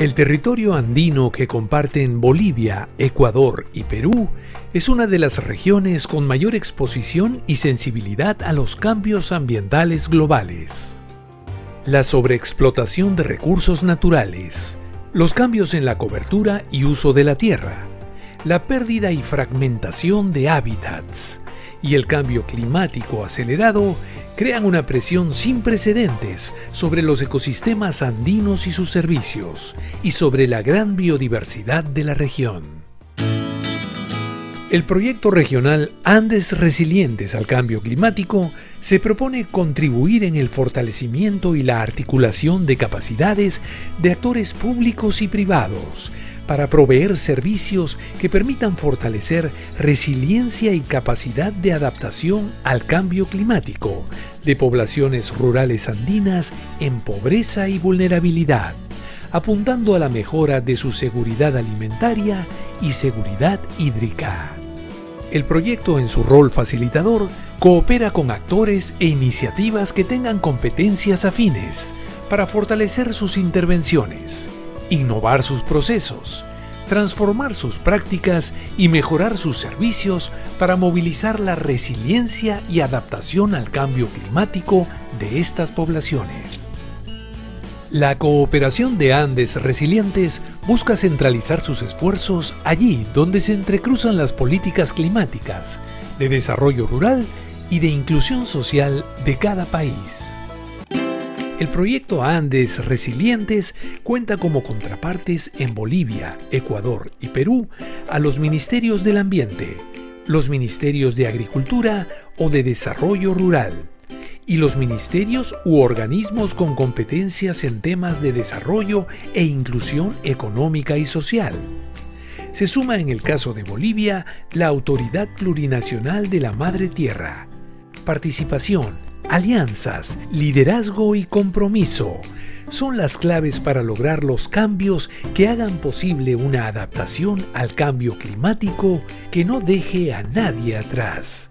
El territorio andino que comparten Bolivia, Ecuador y Perú es una de las regiones con mayor exposición y sensibilidad a los cambios ambientales globales. La sobreexplotación de recursos naturales, los cambios en la cobertura y uso de la tierra, la pérdida y fragmentación de hábitats y el cambio climático acelerado crean una presión sin precedentes sobre los ecosistemas andinos y sus servicios, y sobre la gran biodiversidad de la región. El proyecto regional Andes Resilientes al Cambio Climático se propone contribuir en el fortalecimiento y la articulación de capacidades de actores públicos y privados para proveer servicios que permitan fortalecer resiliencia y capacidad de adaptación al cambio climático de poblaciones rurales andinas en pobreza y vulnerabilidad, apuntando a la mejora de su seguridad alimentaria y seguridad hídrica. El proyecto, en su rol facilitador, coopera con actores e iniciativas que tengan competencias afines para fortalecer sus intervenciones, innovar sus procesos, transformar sus prácticas y mejorar sus servicios para movilizar la resiliencia y adaptación al cambio climático de estas poblaciones. La cooperación de Andes Resilientes busca centralizar sus esfuerzos allí donde se entrecruzan las políticas climáticas, de desarrollo rural y de inclusión social de cada país. El proyecto Andes Resilientes cuenta como contrapartes en Bolivia, Ecuador y Perú a los Ministerios del Ambiente, los Ministerios de Agricultura o de Desarrollo Rural y los ministerios u organismos con competencias en temas de desarrollo e inclusión económica y social. Se suma en el caso de Bolivia la Autoridad Plurinacional de la Madre Tierra. Participación, alianzas, liderazgo y compromiso son las claves para lograr los cambios que hagan posible una adaptación al cambio climático que no deje a nadie atrás.